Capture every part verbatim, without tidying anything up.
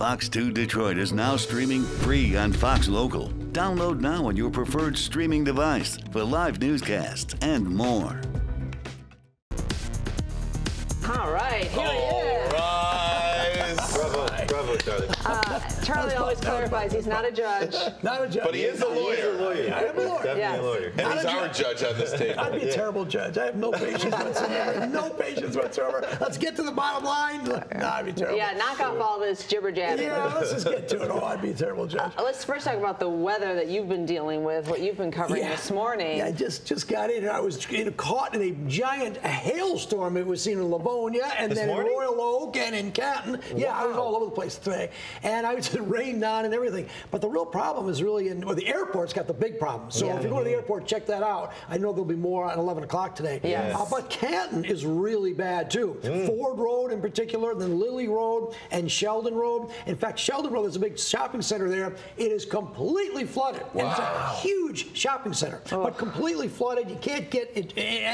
Fox two Detroit is now streaming free on Fox Local. Download now on your preferred streaming device for live newscasts and more. All right, here All he is. Rise. Bravo, bravo, Charlie. Uh, Charlie always clarifies he's not a judge. Not a judge. But he is a lawyer. He is a lawyer. I am a lawyer. Definitely yes. a lawyer. And not he's our judge on this table. I'd be a terrible judge. I have no patience whatsoever. No patience whatsoever. Let's get to the bottom line. No, I'd be terrible. Yeah, knock off all this jibber jabber. Yeah, let's just get to it. Oh, I'd be a terrible judge. Uh, let's first talk about the weather that you've been dealing with, what you've been covering yeah. this morning. Yeah, I just, just got in and I was in, caught in a giant hailstorm. It was seen in Livonia and this then morning? in Royal Oak and in Canton. Wow. Yeah, I was all over the place today. And I was rained on and everything. But the real problem is really in, well, the airport's got the big problem. So yeah. if you go to the airport, check that out. I know there'll be more at eleven o'clock today. Yes. Uh, but Canton is really bad too. Mm. Ford Road in particular, then Lily Road and Sheldon Road. In fact, Sheldon Road is a big shopping center there. It is completely flooded. Wow. And it's a huge shopping center, oh. but completely flooded. You can't get in,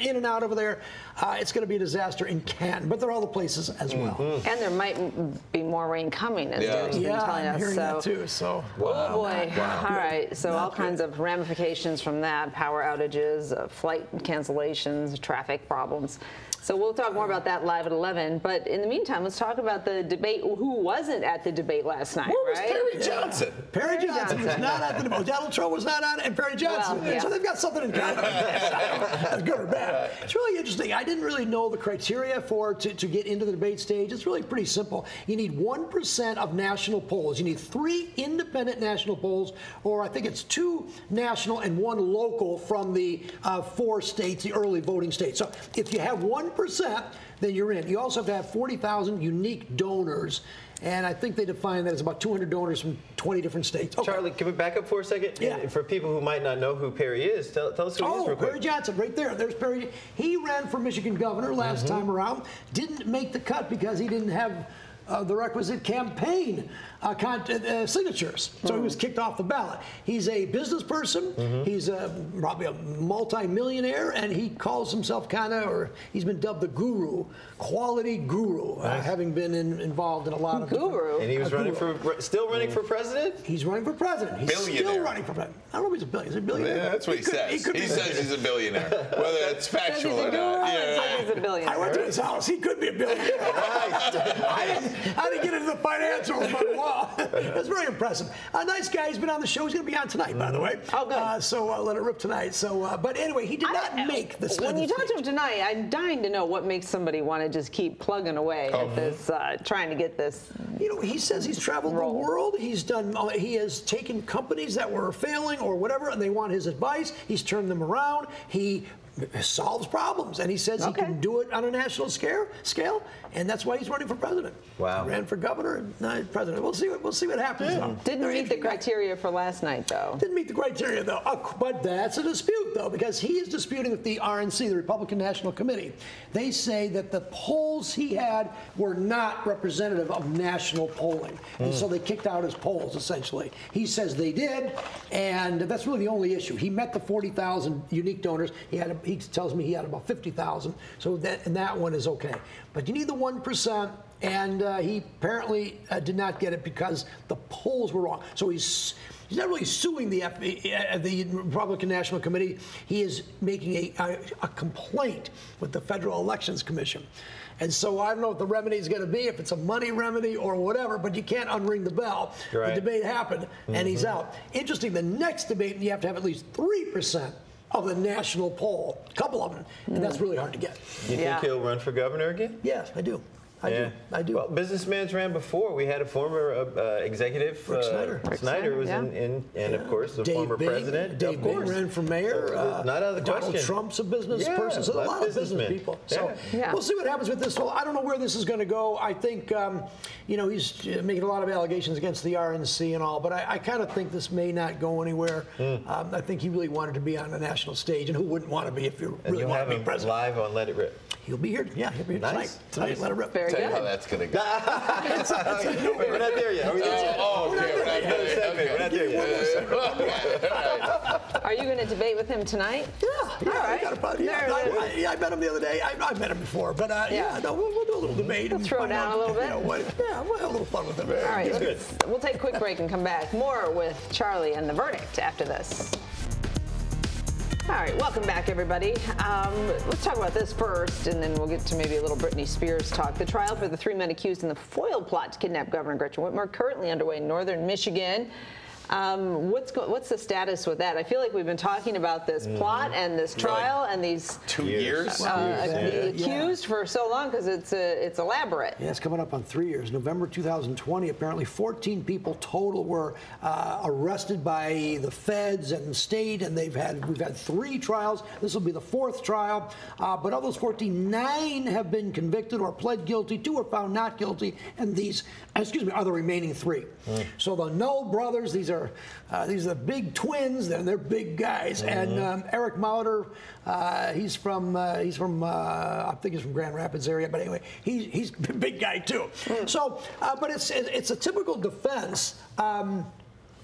in and out over there. Uh, it's going to be a disaster in Canton, but there are other places as well. Mm-hmm. And there might be more rain coming, as yeah. Dave's yeah, been telling I'm us. So. That too, so. Wow. Oh boy! Wow. All right, so Not all good. kinds of ramifications from that: power outages, uh, flight cancellations, traffic problems. So we'll talk more about that live at eleven. But in the meantime, let's talk about the debate. Who wasn't at the debate last night? Where was right? Perry Johnson? Yeah. Perry, Perry Johnson, Johnson was not at the debate. Donald Trump was not on, and Perry Johnson. Well, yeah. So they've got something in common. That's good or bad. It's really interesting. I didn't really know the criteria for to, to get into the debate stage. It's really pretty simple. You need one percent of national polls. You need three independent national polls, or I think it's two national and one local from the uh, four states, the early voting states. So if you have one percent, then you're in. You also have to have forty thousand unique donors, and I think they define that as about two hundred donors from twenty different states. Okay. Charlie, can we back up for a second? Yeah. And for people who might not know who Perry is, tell, tell us who oh, he is real quick. Perry Johnson, right there. There's Perry. He ran for Michigan governor last mm-hmm. time around. Didn't make the cut because he didn't have Uh, the requisite campaign uh, con uh, signatures. So he was kicked off the ballot. He's a business person. Mm-hmm. He's a, probably a multi-millionaire, and he calls himself kind of, or he's been dubbed the guru, quality guru, nice. uh, having been in, involved in a lot of guru. And he was running guru. for, still running mm. for president? He's running for president. He's still running for president. I don't know if he's a billionaire. Is he a billionaire? Yeah, that's what he, he says. Could, he could he says billionaire. He's a billionaire. Whether it's factual or not. Yeah. I, he's a billionaire. I went to his house. He could be a billionaire. Right. How did he get into the financials? Wow. That's very impressive. A nice guy. He's been on the show. He's going to be on tonight, by the way. Oh, good. Uh, so uh, let it rip tonight. So, uh, but anyway, he did I, not make this. When you talk to him tonight, I'm dying to know what makes somebody want to just keep plugging away oh. at this, uh, trying to get this. You know, he says he's traveled role. the world. He's done. Uh, he has taken companies that were failing or whatever, and they want his advice. He's turned them around. He solves problems, and he says okay. he can do it on a national scale, scale, and that's why he's running for president. Wow! Ran for governor and not president. We'll see. What, we'll see what happens. Yeah. Though. Didn't I mean, meet the criteria for last night, though. Didn't meet the criteria, though. Uh, but that's a dispute, though, because he is disputing with the R N C, the Republican National Committee. They say that the polls he had were not representative of national polling, mm. and so they kicked out his polls. Essentially, he says they did, and that's really the only issue. He met the forty thousand unique donors. He had. A, He tells me he had about fifty thousand, so that and that one is okay. But you need the one percent, and uh, he apparently uh, did not get it because the polls were wrong. So he's he's not really suing the F uh, the Republican National Committee. He is making a, a a complaint with the Federal Elections Commission. And so I don't know what the remedy is going to be, if it's a money remedy or whatever, but you can't unring the bell. Right. The debate happened, mm-hmm. and he's out. Interesting, the next debate, you have to have at least three percent. Of the national poll, a couple of them, and that's really hard to get. You think yeah. he'll run for governor again? Yes, I do. I yeah. do. I do. Well, businessmen's ran before. We had a former uh, uh, executive, Rick Snyder. Uh, Rick Snyder, Snyder was yeah. in, in, and yeah. of course, the Dave former Bing, president. Dave Bing ran for mayor. Uh, Not out of the Donald question. Trump's a business yeah, person. So a lot of business men. people. So yeah. Yeah. we'll see what happens with this. Well, I don't know where this is going to go. I think, um, you know, he's making a lot of allegations against the R N C and all, but I, I kind of think this may not go anywhere. Mm. Um, I think he really wanted to be on the national stage, and who wouldn't want to be if you really want to be president? Live on Let It Rip. He'll be here. Yeah, he'll be here nice. tonight. Tonight, nice. Let It Rip. Very Tell good. you how that's going to go. It's, it's, it's, we're not there yet. Are we there? Oh, okay. We're not there yet. okay, we're not there yet. Are you going to debate with him tonight? Yeah. yeah All right. I, got a, yeah, I, I, I met him the other day. I, I've met him before, but uh, yeah, yeah no, we'll, we'll do a little debate. We'll throw down out, a little bit. You know, what, yeah, we'll have a little fun with him. All right. He's good. We'll take a quick break and come back. More with Charlie and The Verdict after this. All right, welcome back, everybody. Um, let's talk about this first, and then we'll get to maybe a little Britney Spears talk. The trial for the three men accused in the foil plot to kidnap Governor Gretchen Whitmer currently underway in northern Michigan. Um, what's go what's the status with that? I feel like we've been talking about this mm. plot and this trial like and these two years, years. Uh, yeah. accused yeah. for so long because it's a, it's elaborate. Yeah, it's coming up on three years. November two thousand twenty. Apparently, fourteen people total were uh, arrested by the feds and the state, and they've had we've had three trials. This will be the fourth trial. Uh, but of those fourteen, nine have been convicted or pled guilty. Two were found not guilty, and these, excuse me, are the remaining three. Mm. So the Noll brothers, these are. Uh, these are the big twins. They're, they're big guys. Mm-hmm. And um, Eric Mauter, uh, he's from uh, he's from uh, I think he's from Grand Rapids area. But anyway, he, he's a big guy too. Mm. So, uh, but it's it's a typical defense. Um,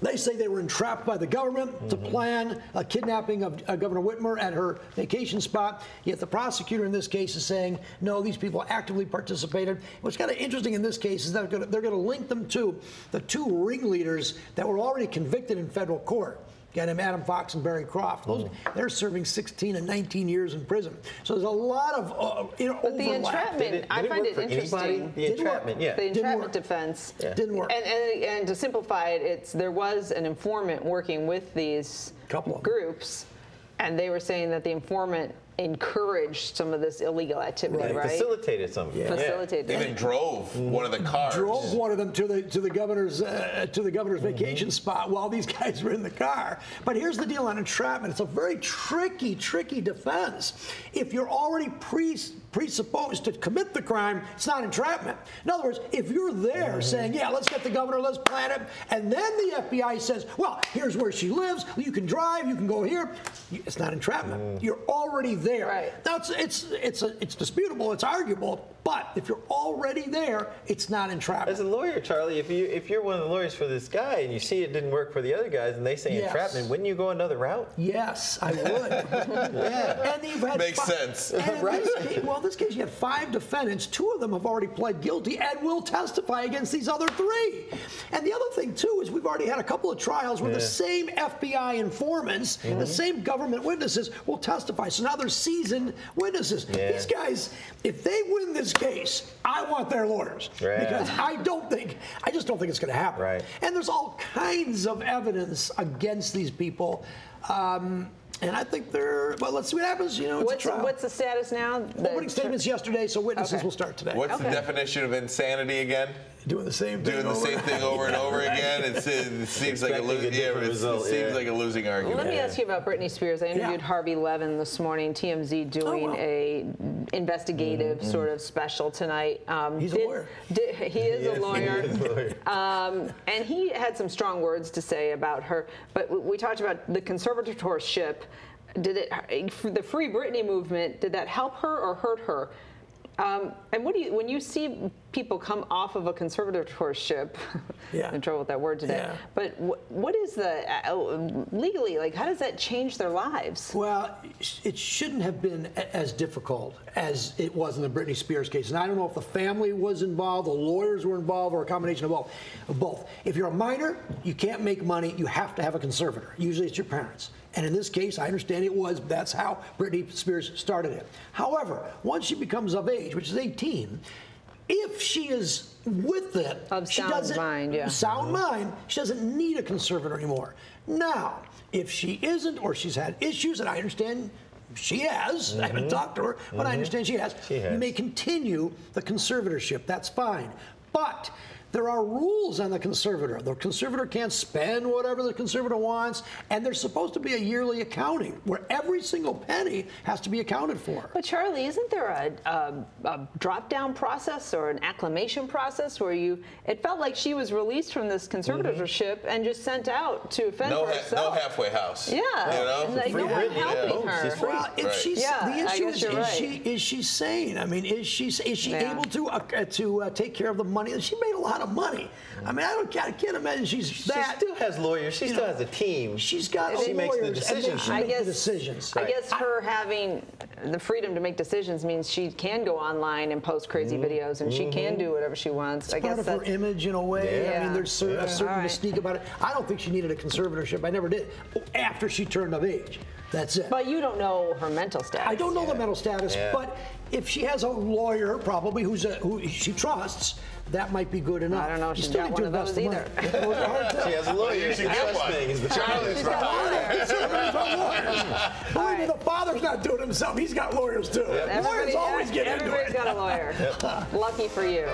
They say they were entrapped by the government mm-hmm. to plan a kidnapping of uh, Governor Whitmer at her vacation spot. Yet the prosecutor in this case is saying, no, these people actively participated. What's kind of interesting in this case is that they're going to link them to the two ringleaders that were already convicted in federal court. Got him, Adam Fox and Barry Croft. Those, mm. They're serving sixteen and nineteen years in prison. So there's a lot of uh, you know, but the entrapment, did it, did I find it interesting. Anybody? The didn't entrapment, work. yeah. The entrapment defense. Yeah. Didn't work. And, and, and to simplify it, it's, there was an informant working with these Couple groups, and they were saying that the informant encouraged some of this illegal activity, right? right? Facilitated some of it. Yeah. Facilitated. Yeah. Even drove mm. one of the cars. Drove one of them to the to the governor's uh, to the governor's mm-hmm. vacation spot while these guys were in the car. But here's the deal on entrapment: it's a very tricky, tricky defense. If you're already pre presupposed to commit the crime, it's not entrapment. In other words, if you're there mm-hmm. saying, "Yeah, let's get the governor, let's plan it," and then the F B I says, "Well, here's where she lives. You can drive. You can go here." It's not entrapment. Mm. You're already there. There. Right. Now it's it's it's a, it's disputable, it's arguable, but if you're already there, it's not entrapment. As a lawyer, Charlie, if you if you're one of the lawyers for this guy and you see it didn't work for the other guys and they say yes. entrapment, wouldn't you go another route? Yes, I would. yeah. And you've had makes five, sense. And right? This case, well, in this case, you have five defendants. Two of them have already pled guilty and will testify against these other three. And the other thing too is we've already had a couple of trials where yeah. the same F B I informants, mm-hmm. the same government witnesses will testify. So now there's seasoned witnesses. Yeah. These guys, if they win this case, I want their lawyers right. because I don't think, I just don't think it's going to happen. Right. And there's all kinds of evidence against these people. Um, And I think they're, well, let's see what happens. You know, it's what's, a trial. What's the status now? The Opening statements yesterday, so witnesses okay. will start today. What's okay. the definition of insanity again? Doing the same thing Doing the same thing over and over again. It's, it seems, like a, yeah, result, it seems yeah. like a losing argument. Well, let me ask you about Britney Spears. I interviewed yeah. Harvey Levin this morning, T M Z doing oh, wow. a investigative mm-hmm. sort of special tonight. Um, He's did, a lawyer. Did, he is yes, a lawyer. He is a lawyer. um, and he had some strong words to say about her, but we talked about the conservatorship. Did it, for the Free Britney movement, did that help her or hurt her? Um, and what do you, when you see people come off of a conservatorship, yeah. I'm in trouble with that word today, yeah. but wh what is the, uh, legally, like how does that change their lives? Well, it shouldn't have been as difficult as it was in the Britney Spears case. And I don't know if the family was involved, the lawyers were involved, or a combination of both. If you're a minor, you can't make money, you have to have a conservator. Usually it's your parents. And in this case, I understand it was, that's how Britney Spears started it. However, once she becomes of age, which is eighteen, if she is with it, of she sound doesn't, mind, yeah. sound mind, she doesn't need a conservator anymore. Now, if she isn't, or she's had issues, and I understand she has, mm-hmm. I haven't talked to her, but mm-hmm. I understand she has, she has, you may continue the conservatorship, that's fine. But there are rules on the conservator. The conservator can't spend whatever the conservator wants, and there's supposed to be a yearly accounting where every single penny has to be accounted for. But Charlie, isn't there a, a, a drop-down process or an acclimation process where you, it felt like she was released from this conservatorship mm-hmm. and just sent out to fend no, for herself. No halfway house. Yeah. You know? Like, no one helping yeah. her. Well, if right. she's, yeah, the issue is, is, right. she, is she sane? I mean, is she, is she yeah. able to, uh, to uh, take care of the money? She made a lot of of money. I mean, I don't I can't imagine she's she that. She still has lawyers. She you still know, has a team. She's got and lawyers. She makes the decisions. She I makes guess, the decisions. Right. I guess her having the freedom to make decisions means she can go online and post crazy mm-hmm. videos, and mm-hmm. she can do whatever she wants. It's I part guess of her image in a way. Yeah. Yeah. I mean, there's cer yeah. a certain right. mystique about it. I don't think she needed a conservatorship. I never did. After she turned of age. That's it. But you don't know her mental status. I don't know yeah. the mental status, yeah. but if she has a lawyer, probably, who's a, who she trusts, that might be good enough. I don't know if she's got one of those either. She has a lawyer. She does things. The child is right. Believe me, the father's not doing himself. He's got lawyers, too. Yeah. Lawyers always get into it. Everybody's got a lawyer. Yep. Lucky for you.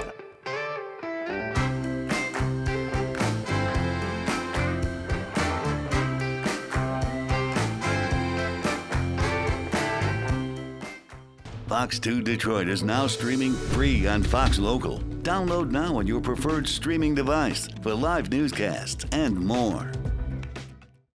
Fox two Detroit is now streaming free on Fox Local. Download now on your preferred streaming device for live newscasts and more.